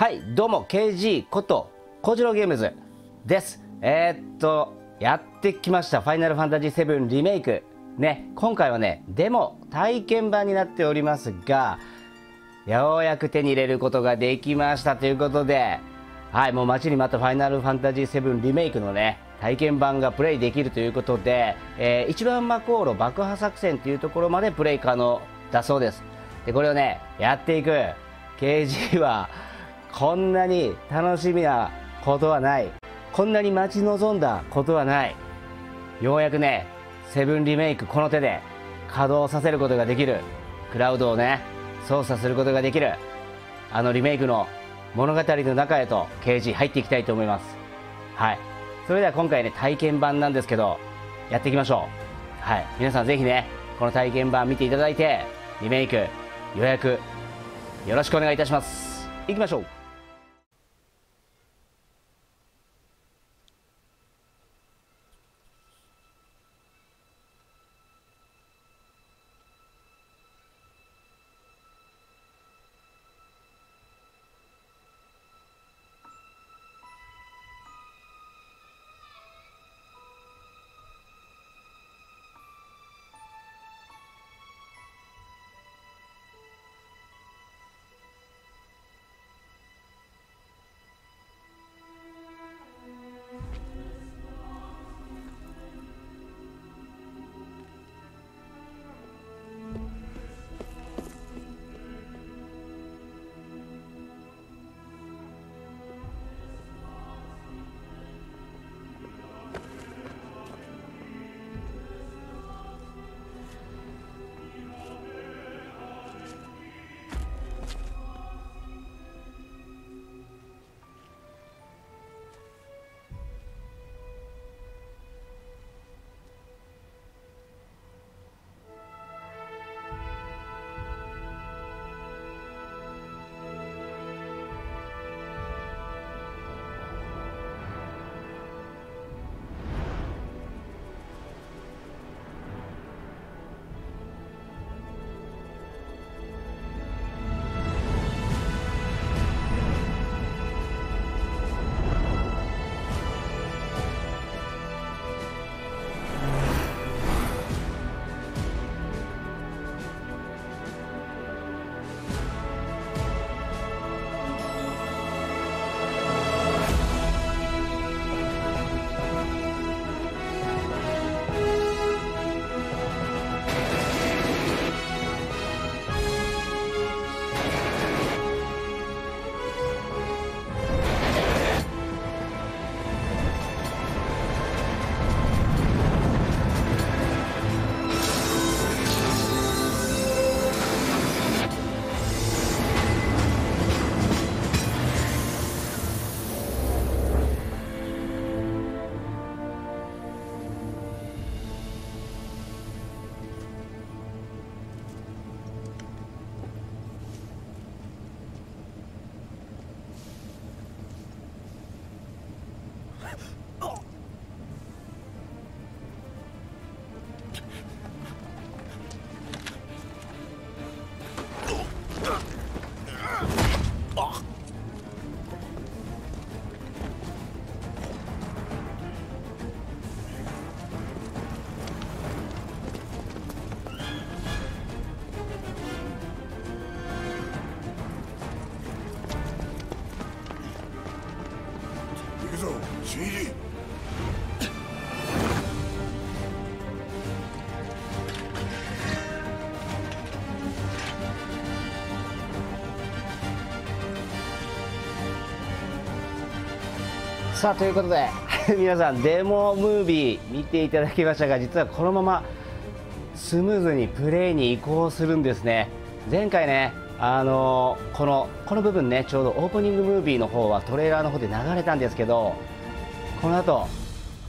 はい、どうも KG こと小次郎ゲームズです。やってきました「ファイナルファンタジー7リメイク」ね、今回はねデモ体験版になっておりますが、ようやく手に入れることができましたということで、はい、もう待ちに待った「ファイナルファンタジー7リメイク」のね体験版がプレイできるということで、一番魔航路爆破作戦というところまでプレイ可能だそうです。でこれをねやっていく KG はこんなに楽しみなことはない、こんなに待ち望んだことはない、ようやくねセブンリメイクこの手で稼働させることができる、クラウドをね操作することができる、あのリメイクの物語の中へと KG 入っていきたいと思います。はい、それでは今回ね体験版なんですけどやっていきましょう。はい、皆さんぜひねこの体験版見ていただいてリメイク予約よろしくお願いいたします。いきましょう。さあということで皆さんデモムービー見ていただきましたが、実はこのままスムーズにプレイに移行するんですね。前回ねこの部分ねちょうどオープニングムービーの方はトレーラーの方で流れたんですけど、この後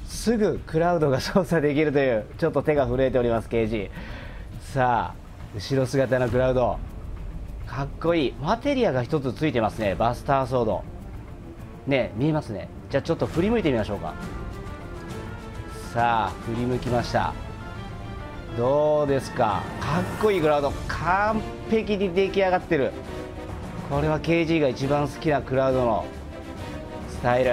すぐクラウドが操作できるという、ちょっと手が震えております KG。 さあ後ろ姿のクラウドかっこいい。マテリアが1つついてますね、バスターソードね、見えますね。じゃあちょっと振り向いてみましょうか。さあ振り向きました。どうですか、かっこいいクラウド、完璧に出来上がってる。これは KG が一番好きなクラウドのスタイル。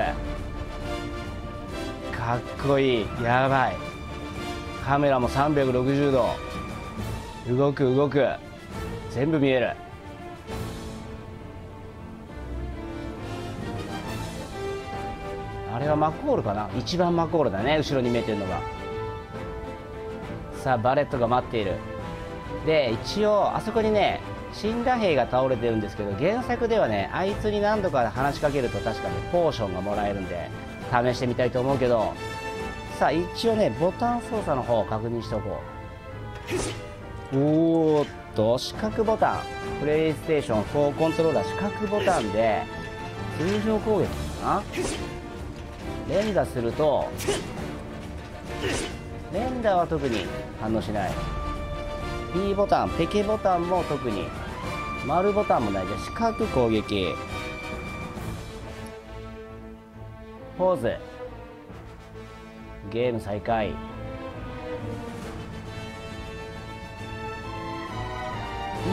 かっこいい。やばい。カメラも360度動く全部見える。あれはマコールかな。一番マコールだね、後ろに見えてるのが。さあバレットが待っている。で一応あそこにね死んだ兵が倒れてるんですけど、原作ではねあいつに何度か話しかけると確かにポーションがもらえるんで試してみたいと思うけど、さあ一応ねボタン操作の方を確認しておこう。おーっと四角ボタン、プレイステーション4コントローラー四角ボタンで通常攻撃かな。連打すると連打は特に反応しない。B ボタン、ペケボタンも特に、丸ボタンもない。じゃあ四角攻撃ポーズ、ゲーム再開。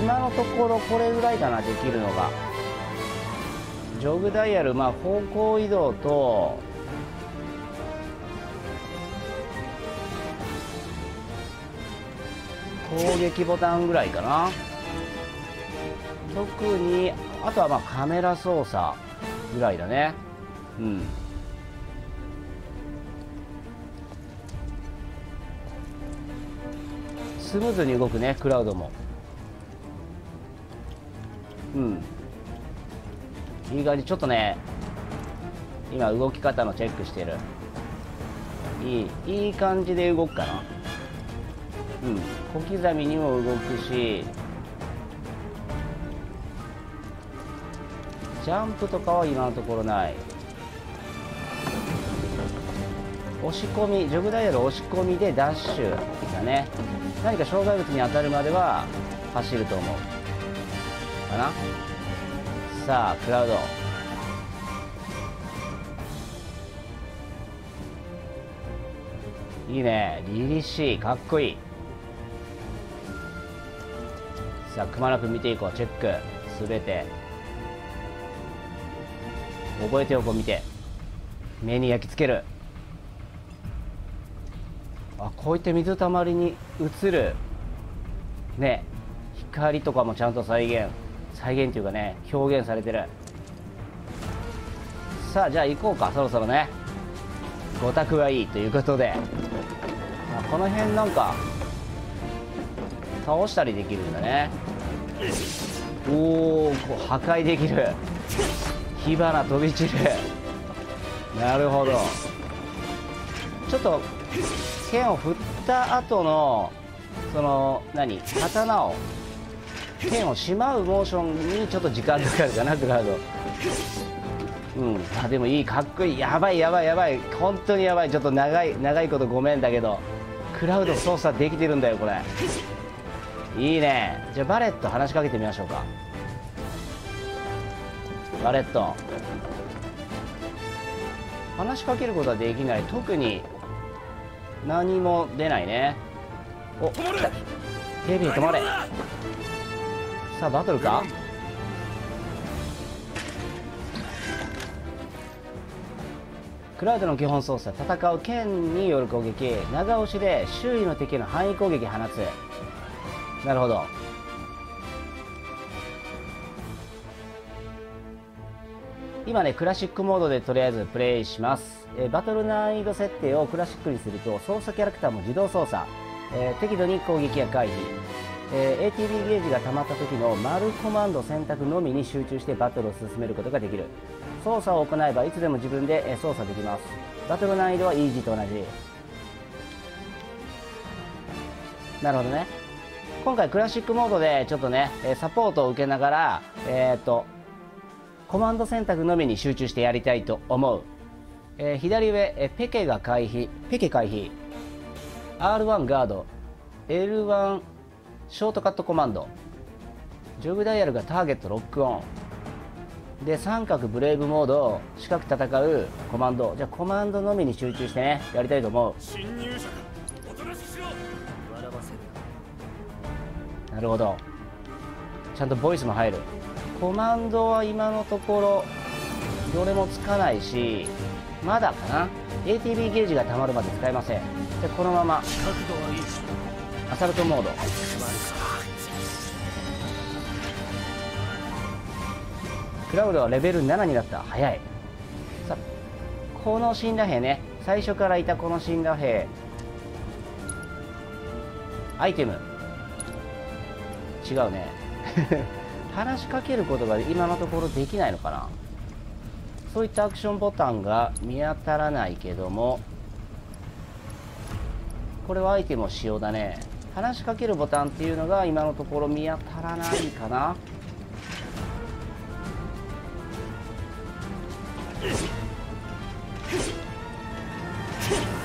今のところこれぐらいかな、できるのが。ジョグダイヤル、まあ方向移動と攻撃ボタンぐらいかな。特にあとはまあカメラ操作ぐらいだね。うん、スムーズに動くね、クラウドも。うん、右側にちょっとね今動き方のチェックしてる。いい感じで動くかな。うん、小刻みにも動くし、ジャンプとかは今のところない。押し込み、ジョグダイヤル押し込みでダッシュだね。何か障害物に当たるまでは走ると思うかな。さあクラウド、いいね、凛々しい、かっこいい。さあくまなく見ていこう。チェックすべて覚えておこう。見て目に焼き付ける。あ、こういった水たまりに映るね光とかもちゃんと再現というかね表現されてる。さあじゃあ行こうか、そろそろね。5択はいいということで、あ、この辺なんか倒したりできるんだね。おお、破壊できる。火花飛び散る。なるほど。ちょっと剣を振った後のその何刀を剣をしまうモーションにちょっと時間かかるかな、クラウド。うん、あ、でもいい、かっこいい。やばい本当にやばい。ちょっと長いことごめんだけどクラウド操作できてるんだよこれ。いいね。じゃあバレット話しかけてみましょうか。バレット話しかけることはできない。特に何も出ないね。おっ、来た。ヘビー止まれ。さあバトルか。クラウドの基本操作、戦う剣による攻撃、長押しで周囲の敵の範囲攻撃放つ。なるほど。今ねクラシックモードでとりあえずプレイします。バトル難易度設定をクラシックにすると操作キャラクターも自動操作、適度に攻撃や回避、ATB ゲージが溜まった時の丸コマンド選択のみに集中してバトルを進めることができる。操作を行えばいつでも自分で操作できます。バトル難易度はイージーと同じ。なるほどね。今回クラシックモードでちょっとねサポートを受けながら、コマンド選択のみに集中してやりたいと思う。左上、ペケが回避、ペケ回避、 R1 ガード、 L1 ショートカットコマンド、ジョグダイヤルがターゲットロックオンで三角ブレイブモード、四角戦うコマンド。じゃあコマンドのみに集中してねやりたいと思う。侵入者か、おとなしくしろ。なるほど、ちゃんとボイスも入る。コマンドは今のところどれもつかないし、まだかな。 ATB ゲージが溜まるまで使えません。でこのままアサルトモード、クラウドはレベル7になった。早い。さあこの死んだ兵ね、最初からいたこの死んだ兵、アイテム違うね話しかけることが今のところできないのかな。そういったアクションボタンが見当たらないけども、これはアイテムを使用だね。話しかけるボタンっていうのが今のところ見当たらないかな。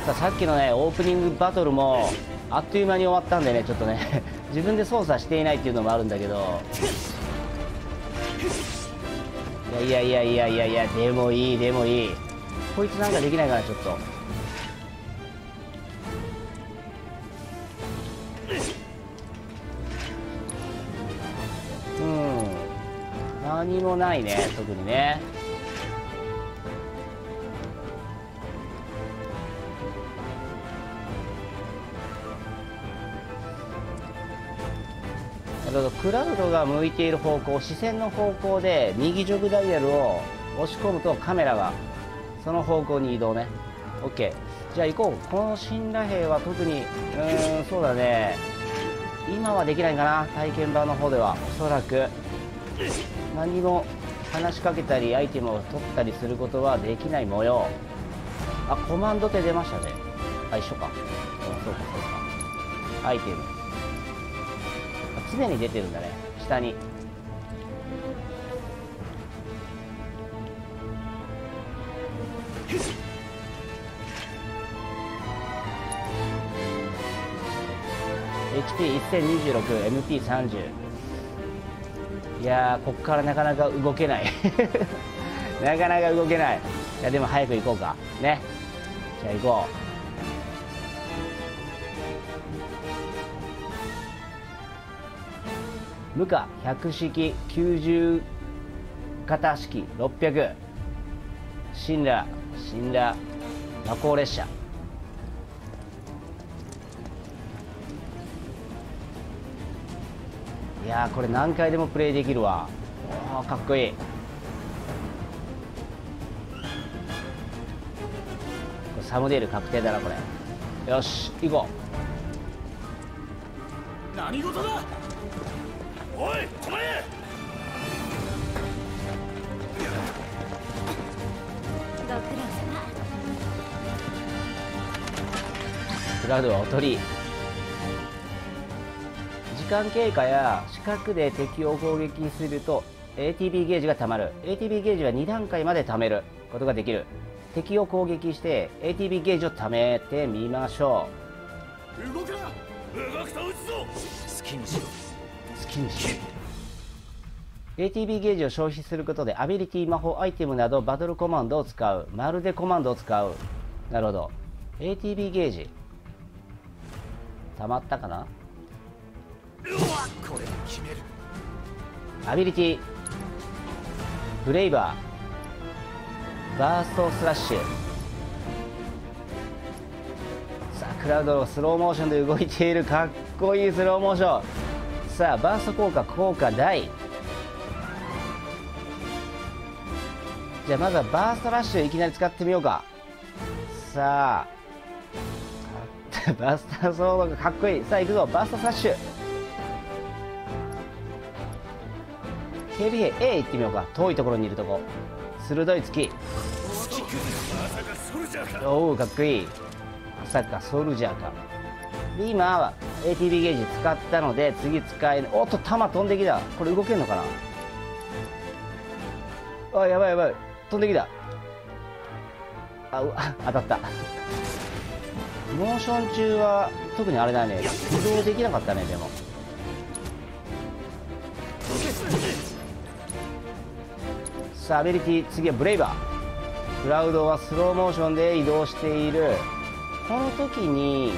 さあさっきのねオープニングバトルもあっという間に終わったんでね、ちょっとね自分で操作していないっていうのもあるんだけど、いやいやいやいやいや、でもいいでもいい。こいつなんかできないかな。ちょっと何もないね、特にね。クラウドが向いている方向、視線の方向で右ジョグダイヤルを押し込むとカメラがその方向に移動ね。 OK、 じゃあ行こう。この信頼兵は特にそうだね、今はできないかな。体験版の方ではおそらく何も話しかけたりアイテムを取ったりすることはできない模様。あ、コマンドって出ましたね。あ、一緒か。そうかそうか。アイテム常に出てるんだね、下に。HP1026MP30。 いやー、こっからなかなか動けないなかなか動けない。いやでも早く行こうかね。じゃあ行こう。無価100式90型式600、死んだ魔鋼列車。いやーこれ何回でもプレイできるわ。おーかっこいい。これサムデール確定だなこれ。よし行こう。何事だ。おい止まれ。クラウドはおとり。時間経過や視覚で敵を攻撃すると ATB ゲージがたまる。 ATB ゲージは2段階までためることができる。敵を攻撃して ATB ゲージをためてみましょう。動くな。動くと撃つぞ。好きにしろ。ATB ゲージを消費することでアビリティ、魔法、アイテムなどバトルコマンドを使う。まるでコマンドを使う。なるほど。 ATB ゲージたまったかな。これ決める。アビリティブレイバー、バーストスラッシュ。さあクラウドスローモーションで動いている。かっこいいスローモーション。さあバースト効果大。じゃあまずはバーストラッシュいきなり使ってみようか。さあバーストソードがかっこいい。さあ行くぞ、バーストスラッシュ。警備兵 A 行ってみようか。遠いところにいるとこ。鋭い突き。おおかっこいい。まさかソルジャーか。で今はATB ゲージ使ったので次使える。おっと弾飛んできた。これ動けるのかな。あやばいやばい、飛んできた。あう当たった。モーション中は特にあれだね、移動できなかったね。でもさあアビリティ次はブレイバー。クラウドはスローモーションで移動している。この時に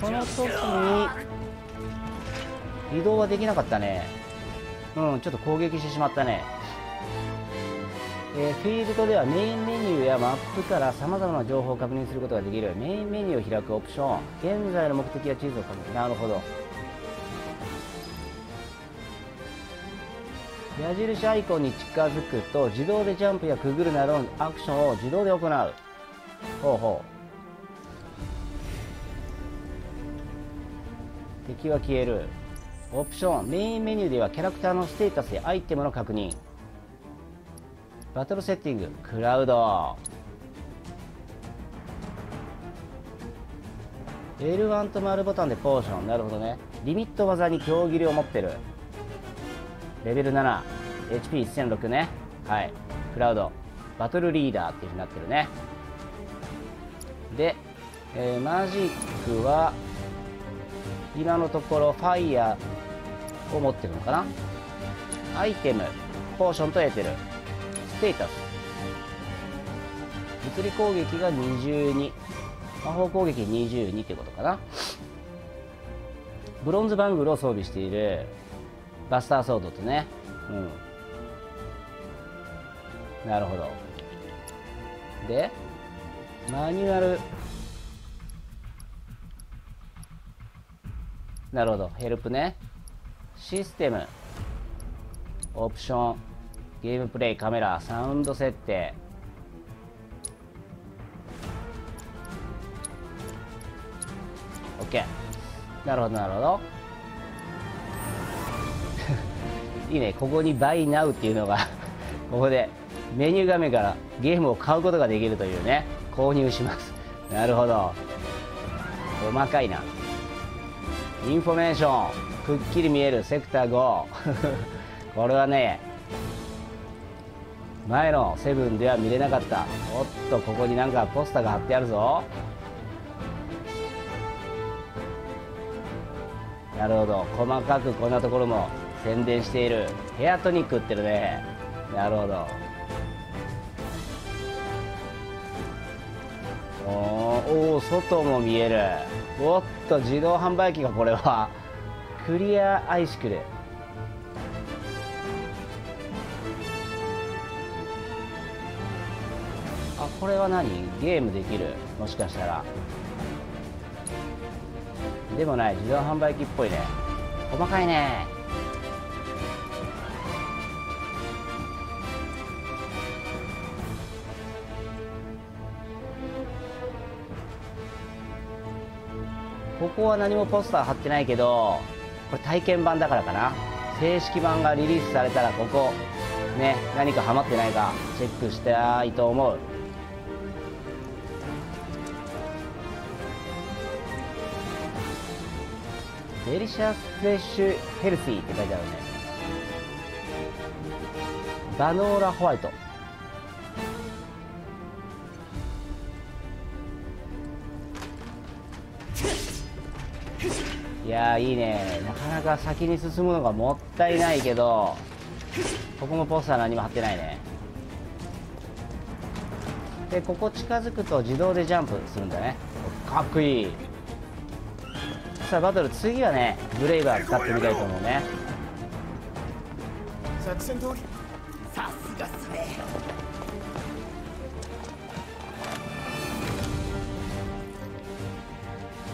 この時に移動はできなかったね。うん、ちょっと攻撃してしまったね。フィールドではメインメニューやマップから様々な情報を確認することができる。メインメニューを開くオプション。現在の目的や地図を確認。なるほど。矢印アイコンに近づくと自動でジャンプやくぐるなどのアクションを自動で行う。ほうほう。敵は消える。オプション。メインメニューではキャラクターのステータスやアイテムの確認。バトルセッティング。クラウド。L1 と丸ボタンでポーション。なるほどね。リミット技に強切りを持ってる。レベル7。HP1006 ね。はい。クラウド。バトルリーダーっていう風になってるね。で、マジックは、今のところファイヤーを持ってるのかな。アイテム、ポーションとエーテル、ステータス、物理攻撃が22、魔法攻撃22ってことかな。ブロンズバングルを装備している。バスターソードとね、うん、なるほど。でマニュアル、なるほど。ヘルプね。システム。オプション。ゲームプレイ、カメラ、サウンド設定。OK。なるほど、なるほど。いいね。ここに Buy Now っていうのが、ここでメニュー画面からゲームを買うことができるというね。購入します。なるほど。細かいな。インフォメーション、くっきり見えるセクター5。これはね、前のセブンでは見れなかった。おっと、ここになんかポスターが貼ってあるぞ。なるほど。細かくこんなところも宣伝している。ヘアトニック売ってるね。なるほど。おお、外も見える。おっと、自動販売機が、これはクリアアイシクル。あ、これは何、ゲームできる、もしかしたら。でもない、自動販売機っぽいね。細かいね。ここは何もポスター貼ってないけど、これ体験版だからかな。正式版がリリースされたら、ここね、何かハマってないかチェックしたいと思う。デリシャスフレッシュヘルシーって書いてあるね。バノーラホワイト。いやー、いいね。なかなか先に進むのがもったいないけど、ここもポスター何も貼ってないね。で、ここ近づくと自動でジャンプするんだね。かっこいい。さあ、バトル、次はね、ブレイバー使ってみたいと思うね。作戦通り。さすがっすね。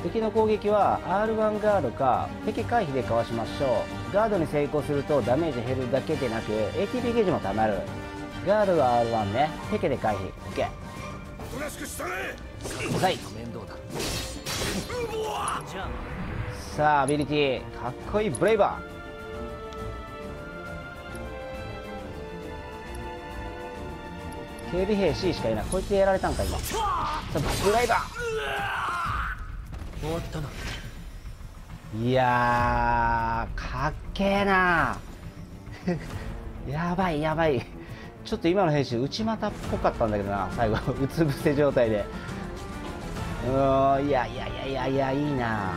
敵の攻撃は R1 ガードか敵回避でかわしましょう。ガードに成功するとダメージ減るだけでなく ATB ゲージもたまる。ガードが R1 ね。敵で回避。 OK。 さあ、アビリティ、かっこいいブレイバー。警備兵 C しかいない。こいつやられたんか今。さあ、ブレイバー。終わったな。いやー、かっけえな。やばいやばい。ちょっと今の兵士内股っぽかったんだけどな、最後。うつ伏せ状態で。うーん、いやいやいやいやいや、いいな。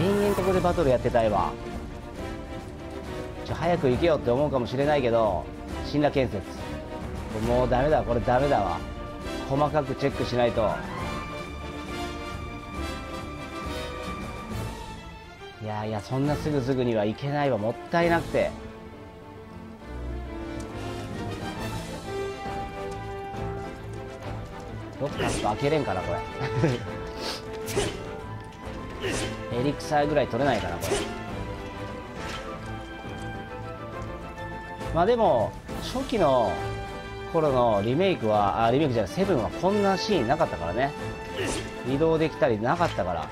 延々ここでバトルやってたいわ。ちょ、早く行けよって思うかもしれないけど、信羅建設、もうダメだ、これダメだわ。細かくチェックしないと。いやいや、そんなすぐには行けないわ、もったいなくて。どっか開けれんかなこれエリクサーぐらい取れないかなこれ。まあでも初期の頃のリメイクは、リメイクじゃない、セブンはこんなシーンなかったからね。移動できたりなかったから。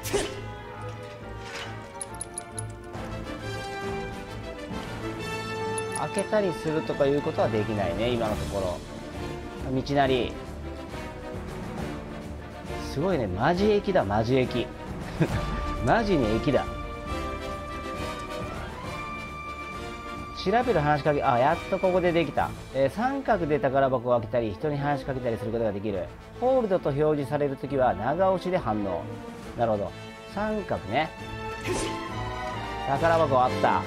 開けたりするとかいうことはできないね、今のところ。道なりすごいね、マジ駅だ、マジ駅マジに駅だ。調べる話しかけ、あ、やっとここでできた。三角で宝箱を開けたり人に話しかけたりすることができる。ホールドと表示されるときは長押しで反応。なるほど、三角ね。宝箱あった。じゃ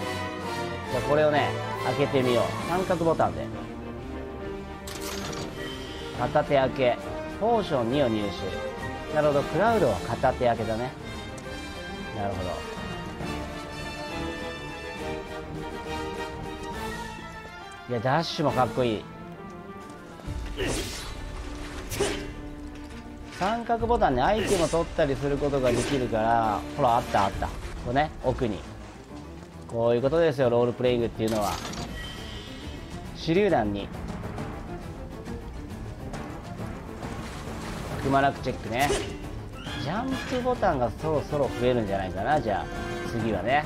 あこれをね、開けてみよう。三角ボタンで片手開け、ポーション2を入手。なるほど、クラウドは片手開けだね。なるほど、いやダッシュもかっこいい。三角ボタンでアイテムを取ったりすることができるから、ほら、あったあった、ここね、奥に。こういうことですよ、ロールプレイングっていうのは。手榴弾にくまなくチェックね。ジャンプボタンがそろそろ増えるんじゃないかな。じゃあ次はね、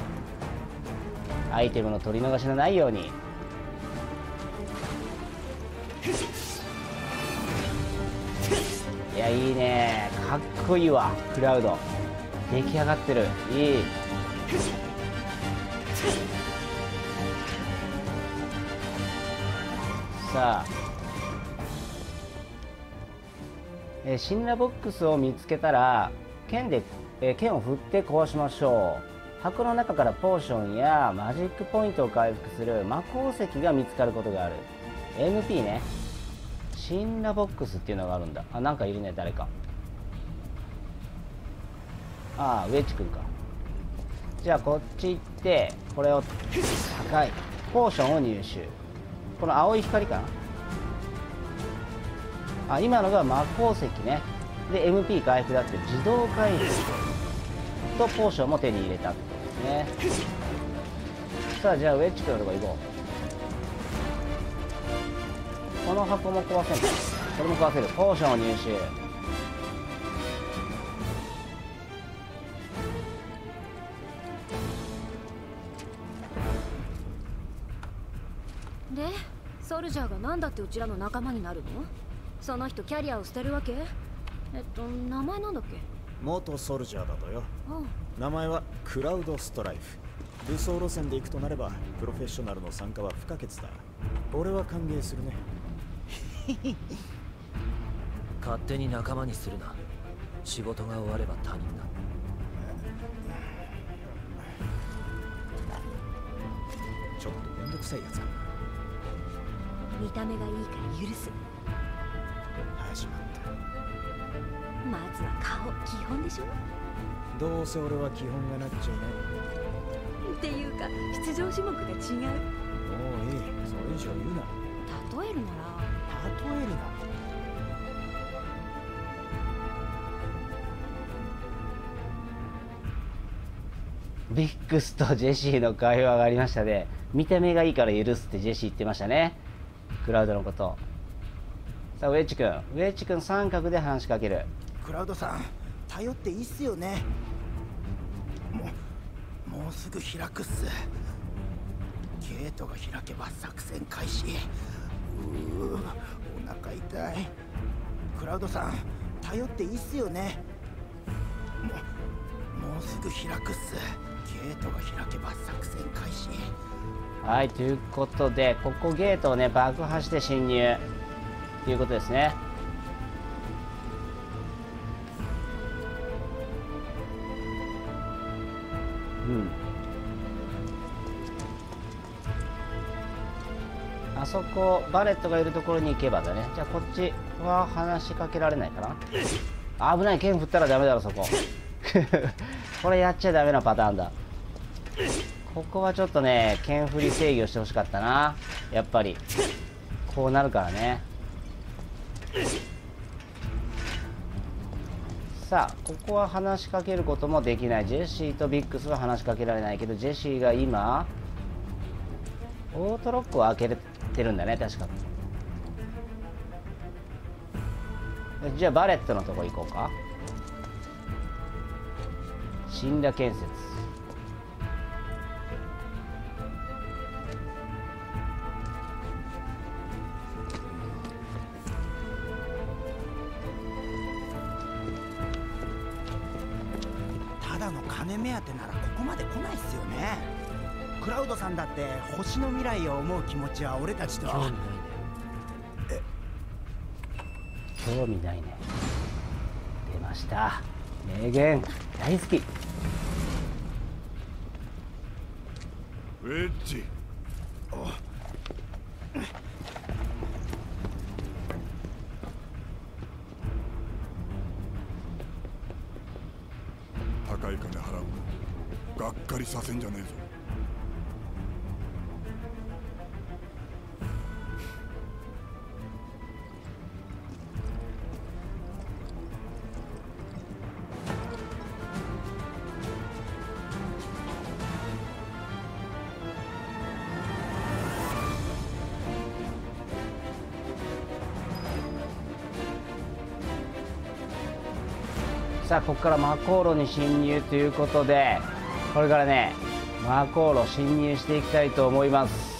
アイテムの取り逃しのないように。いや、いいね、かっこいいわ。クラウド出来上がってる、いい。さあ、神羅ボックスを見つけたら剣を振って壊しましょう。箱の中からポーションやマジックポイントを回復する魔鉱石が見つかることがある。 MP ね。神羅ボックスっていうのがあるんだ。あ、なんかいるね、誰か。ああ、ウエッチくんか。じゃあこっち行って、これを高いポーションを入手。この青い光かな。あ、今のが魔鉱石ね。で MP 回復だって、自動回復とポーションも手に入れたってことですね。さあ、じゃあウェッジ君のとこ行こう。この箱も壊せる、これも壊せる。ポーションを入手。でソルジャーが何だってうちらの仲間になるの？その人キャリアを捨てるわけ？名前なんだっけ？元ソルジャーだとよ。うん、名前はクラウドストライフ。武装路線で行くとなれば、プロフェッショナルの参加は不可欠だ。俺は歓迎するね。勝手に仲間にするな。仕事が終われば他人だ。ちょっとめんどくさいやつか。見た目がいいから許す。始まった。まずは顔、基本でしょ。どうせ俺は基本がなっちゃうね。っていうか出場種目が違う。もういい、それ以上言うな。例えるなら、例えるな。ビックスとジェシーの会話がありましたね。見た目がいいから許すってジェシー言ってましたね、クラウドのこと。さあウェッジ君、三角で話しかける。クラウドさん、頼っていいっすよね。もうすぐ開くっす。ゲートが開けば作戦開始。うう、お腹痛い。クラウドさん、頼っていいっすよね。もうすぐ開くっす。ゲートが開けば作戦開始。はい、ということで、ここゲートをね、爆破して侵入ということですね。うん。あそこバレットがいるところに行けばだね。じゃあこっちは話しかけられないかな。危ない、剣振ったらダメだろそここれやっちゃダメなパターンだ。ここはちょっとね、剣振り制御してほしかったな。やっぱりこうなるからね。さあ、ここは話しかけることもできない。ジェシーとビックスは話しかけられないけど、ジェシーが今オートロックを開けてるんだね、確か。じゃあバレットのとこ行こうか。死んだ建設。ただの金目当てならここまで来ないっすよね。クラウドさんだって星の未来を思う気持ちは俺たちとは興味ないね。出ました、名言、大好き。ウェッジ。あ、高い金払う。がっかりさせんじゃねえぞ。さあ、ここから魔航路に侵入ということで、これからね、魔航路侵入していきたいと思います。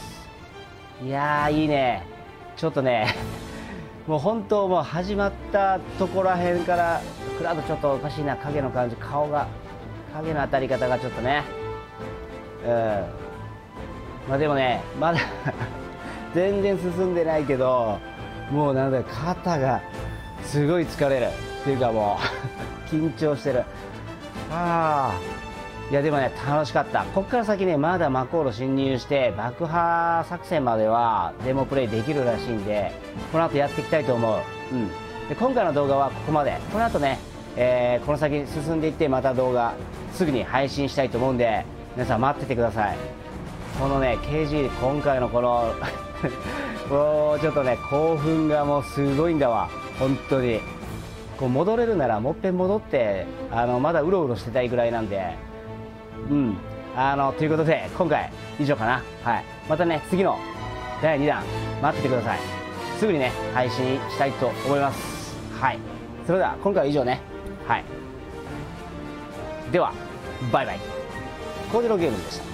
いやー、いいね。ちょっとね、もう本当、もう始まったとこらへんから、クラウドちょっとおかしいな。影の感じ、顔が、影の当たり方がちょっとね、うん、まあでもね、まだ全然進んでないけど、もうなんだか肩がすごい疲れるっていうか、もう緊張してる。ああ、いやでもね、楽しかった。こっから先ね、まだ魔航路侵入して爆破作戦まではデモプレイできるらしいんで、この後やっていきたいと思う。うん、で、今回の動画はここまで。この後ね、この先進んでいって、また動画すぐに配信したいと思うんで、皆さん待っててください。このね KG、 今回のこのもうちょっとね、興奮がもうすごいんだわ、本当に。こう戻れるならもっぺん戻って、まだうろうろしてたいぐらいなんで、うん、ということで今回以上かな。はい、またね、次の第2弾待っててください。すぐにね、配信したいと思います。はい、それでは今回は以上ね。はい、ではバイバイ。工場ゲームでした。